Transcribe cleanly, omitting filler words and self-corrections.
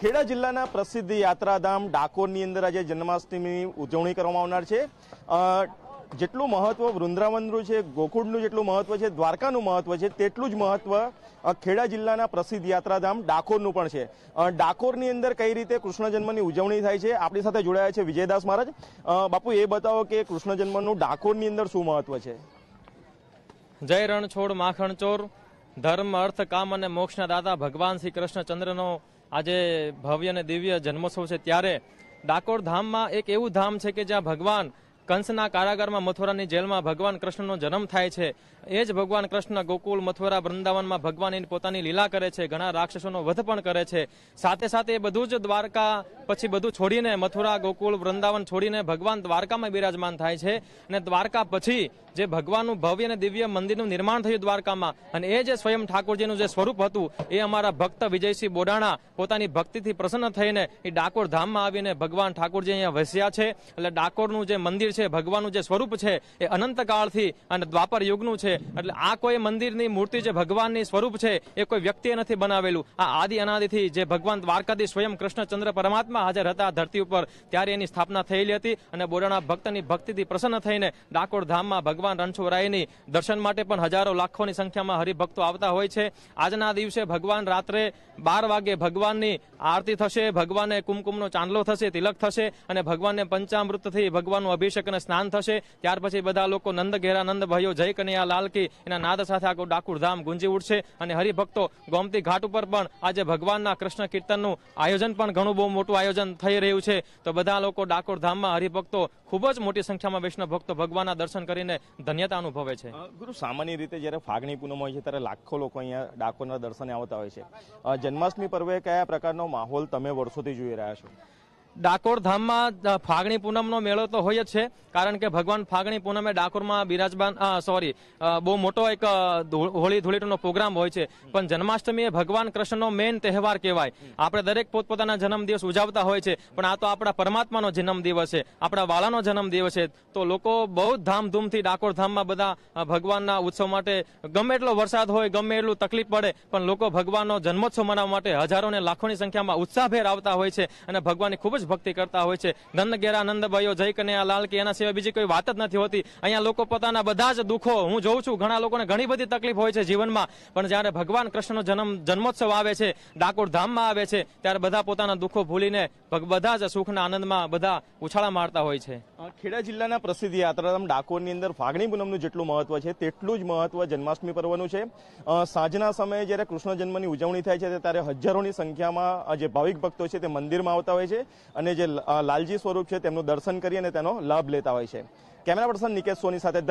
ખેડા જિલ્લાના પ્રસિદ્ધ યાત્રાધામ ડાકોરની અંદર આજે જન્માષ્ટમીની ઉજવણી કરવામાં આવનાર છે। જેટલું મહત્વ વૃંદાવનનું છે, ગોકુળનું જેટલું મહત્વ છે, દ્વારકાનું મહત્વ છે, તેટલું જ મહત્વ ખેડા જિલ્લાના પ્રસિદ્ધ યાત્રાધામ ડાકોરનું પણ છે। ડાકોરની અંદર કઈ રીતે કૃષ્ણ જન્મની ઉજવણી થાય છે આપણી સાથે જોડાયા છે વિજયદાસ મહારાજ। બાપુ, એ બતાવો કે કૃષ્ણ જન્મનું ડાકોરની અંદર શું મહત્વ છે? જય રણછોડ માખણચોર। धर्म अर्थ काम अने मोक्षना दाता भगवान श्री कृष्णचंद्रनो आज भव्य ने दिव्य जन्मोत्सव है। त्यारे डाकोर धाम में एक एवं धाम है कि ज्यां भगवान कंसना कारागार में मथुरानी जेल में भगवान कृष्णनो जन्म थाय छे। एज भगवान कृष्ण गोकुल मथुरा वृंदावन में भगवान एनी पोतानी लीला करे छे, घणा राक्षसोनो वध पण करे छे। साथे साथे बधुं ज द्वारका पछी बधुं छोड़ीने मथुरा गोकुल वृंदावन छोड़ीने भगवान द्वारका में विराजमान थाय छे अने द्वारका पछी जे भगवाननु भव्य अने दिव्य मंदिरनु निर्माण थयुं द्वारकामां अने ए जे स्वयं ठाकुरजीनु जे स्वरूप हतुं ए अमारा भक्त विजयसिंह बोडाणा पोतानी भक्तिथी प्रसन्न थईने ए डाकोर धाममां आवीने भगवान ठाकुरजी अहींया वस्या छे। एटले डाकोरनु जे मंदिर भगवान स्वरूप है अनंत काल थी द्वापर युगनु छे। आ कोई मंदिर नी मूर्ति जे भगवान स्वरूप है ए कोई व्यक्तिए नथी बनावेलुं। आ आदि अनादि थी जे भगवान द्वारकाधीश स्वयं कृष्णचंद्र परमात्मा हाजर हता धरती पर त्यारे एनी स्थापना थयेली हती अने बोडाणा भक्तनी भक्तिथी प्रसन्न थईने डाकोर धाममां भगवान रणछोड़रायनी दर्शन माटे पण हजारों लाखोनी संख्यामां हरिभक्तो आवता होय छे। आजना दिवसे भगवान रात्रे 12 वागे भगवाननी आरती थशे, भगवानने कुमकुमनो चांदलो थशे, तिलक थशे अने भगवानने पंचामृतथी भगवाननो अभिषेक स्नान थशे। त्यार पछी बधा लोको नंद घेरा नंद भयो जय कन्हैया लाल की एना नाद साथे आखो डाकोर धाम गुंजी उठशे अने हरिभक्तो गोमती घाट उपर पण आज भगवानना कृष्ण कीर्तननुं आयोजन पण घणुं बहु मोटुं आयोजन थई रह्युं छे। तो बधा लोको डाकोर धाममां हरिभक्तो खूब ज मोटी संख्यामां वैष्णव भक्तो भगवानना दर्शन करीने धन्यता अनुभवे छे। गुरु, सामान्य रीते ज्यारे फागणी पूनम होय छे त्यारे लाखो लोको अहींया डाकोरना दर्शने आवता होय छे। जन्माष्टमी पर्वे कया प्रकारनो माहोल तमे वर्षोथी जोई रह्या छो? डाकोर धाम में फागणी पूनम नो मेळो तो होय ज छे, कारण के भगवान फागणी पूनमे डाकोर में बिराजमान बहु मोटो एक होली धूळेटो नो प्रोग्राम होय छे। पण जन्माष्टमी ए भगवान कृष्ण नो मेन तहेवार कहेवाय। आपणे दरेक पोतपोताना जन्मदिवस उजवता होय छे, पण आ तो आपणा परमात्मानो जन्मदिवस छे, आपणा वालानो जन्मदिवस छे। तो लोको बहु धामधूमथी डाकोर धाम में बधा भगवानना उत्सव माटे गमे एटलो वरसाद होय, गमे एटली तकलीफ पड़े, पण लोको भगवाननो जन्मोत्सव मनाववा माटे हजारों ने लाखोनी संख्यामां उत्साहभेर आवता होय छे अने भगवाननी खूब ज भक्ति करता होय छे। नंद घेरा नंद भयो जय कन्हैया लाल के एना सिवाय बीजी कोई वात ज नथी होती। अहींया लोको पोताना बधा ज दुखो हूँ जोऊं छुं, घणा लोकोने घणी बधी तकलीफ होय छे जीवनमां, पण ज्यारे भगवान कृष्णनो जन्मोत्सव आवे छे, डाकोर धाममां आवे छे, त्यारे बधा पोताना दुखो भूलीने बधा ज सुखना आनंदमां बधा उछाळा मारता होय छे। खेड़ा जिल्लाना प्रसिद्ध यात्राधाम डाकोरनी अंदर फागणी पूनमनुं जेटलुं महत्व छे तेटलुं ज महत्व जन्माष्टमी पर्वनुं छे। सांजना समये ज्यारे कृष्ण जन्मनी उजवणी थाय छे त्यारे हजारोनी संख्यामां जे भाविक भक्तो छे ते मंदिरमां आवता होय छे अने जे लालजी स्वरूप है दर्शन करीने तेनो लाभ लेता होय छे। कैमरा पर्सन निकेश सोनी साथे।